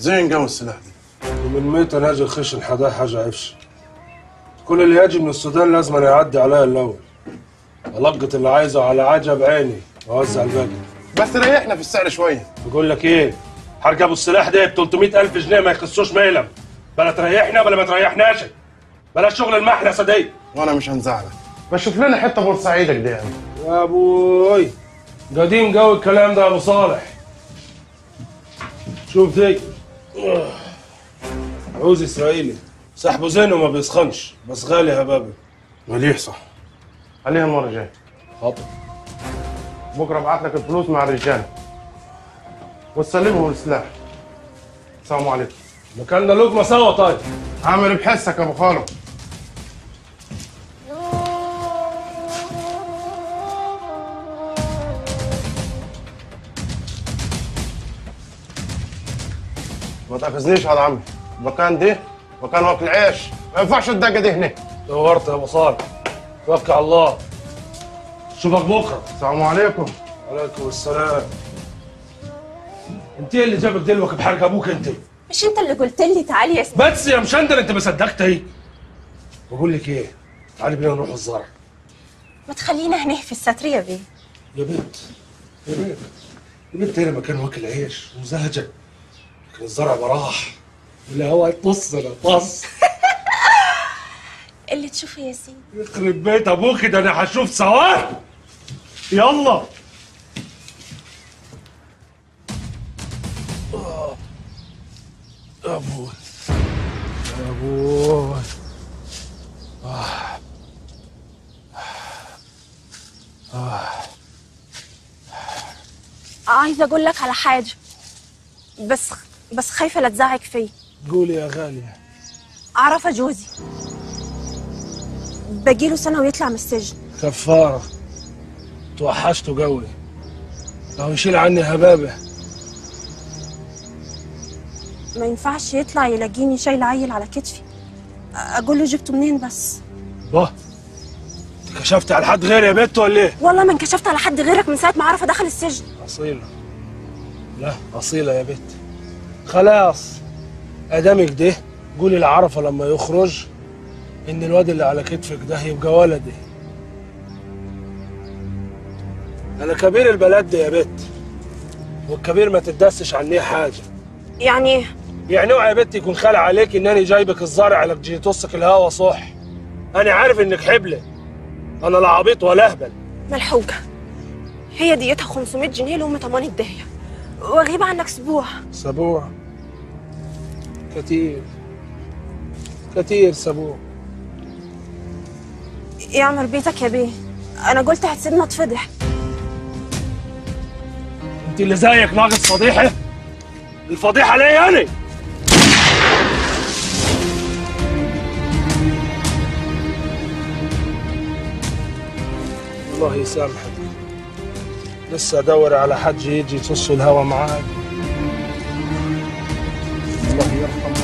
زين قوي السلاح ده. ومن 100 ناجي خشن حدا حاجه عفش. كل اللي يجي من السودان لازم أنا يعدي عليا الاول. ألقط اللي عايزه على عجب بعيني واوزع الباقي. بس ريحنا في السعر شويه. بقول لك ايه؟ هركبوا السلاح ده ب 300,000 جنيه ما يخصوش ميلم. بلا تريحنا بلا ما تريحناش. بلا شغل المحنسه دي. وانا مش هنزعلك. بشوف لنا حته بورسعيدك دي يعني. يا ابوي قديم قوي الكلام ده يا ابو صالح. شوف دي عوز اسرائيلي سحبه زينه وما بيسخنش بس غالي يا بابا. مليح صح عليها المره الجايه. خاطر بكره ابعت لك الفلوس مع الرجال وتسلمهم السلاح. السلام عليكم. مكاننا لقمه سوا. طيب عامل بحسك يا ابو خالد. ما تقفزنيش يا عمي. المكان دي مكان واكل عيش، ما ينفعش الدقه دي هنا. دورت يا ابو صالح توكل على الله. اشوفك بكره. السلام عليكم. وعليكم السلام. انت اللي جابك دلوقتي بحركه ابوك. انت مش انت اللي قلت لي تعالي يا سيدي؟ بس يا مشندر انت ما صدقت اهي. بقول لك ايه؟ تعالي بينا نروح الزرع. ما تخلينا هنا في الستر يا بيه. يا بنت يا بنت يا بنت هنا مكان واكل عيش وزهجه. الزرع براح والهواء طص انا طص. اللي تشوفه يا سيدي. يخرب بيت ابوكي ده انا هشوف سواه. يلا يا ابوي يا ابوي. عايزه اقول لك على حاجه بس خايفه لا تزعج فيا. قولي يا غاليه. عرفه جوزي باجيله سنه ويطلع من السجن. كفاره. توحشته قوي. لو يشيل عني هبابه. ما ينفعش يطلع يلاقيني شايله عيل على كتفي. اقول له جبته منين بس؟ باه انكشفت على حد غيري يا بنت ولا ايه؟ والله ما انكشفت على حد غيرك من ساعه ما عرفه دخل السجن. اصيله. لا اصيله يا بنت. خلاص ادامك ده قولي لعرفه لما يخرج ان الواد اللي على كتفك ده يبقى ولدي. انا كبير البلد يا بت والكبير ما تتدسش عنيه حاجه. يعني ايه؟ يعني اوعى يا بت يكون خالع عليك ان انا جايبك الزرع لك تجي يطصك الهوا صح. انا عارف انك حبله. انا لا عبيط ولا اهبل. ملحوجه هي ديتها 500 جنيه لام 8 دهيه واغيب عنك اسبوع. اسبوع كتير كتير. اسبوع يعمل بيتك يا بيه. انا قلت هتسيبنا تفضح. انت اللي زيك ناقص فضيحه. الفضيحه ليا انا. الله يسامحك. لسه ادور على حد يجي يتصل الهوا معاك. الله يرحمه.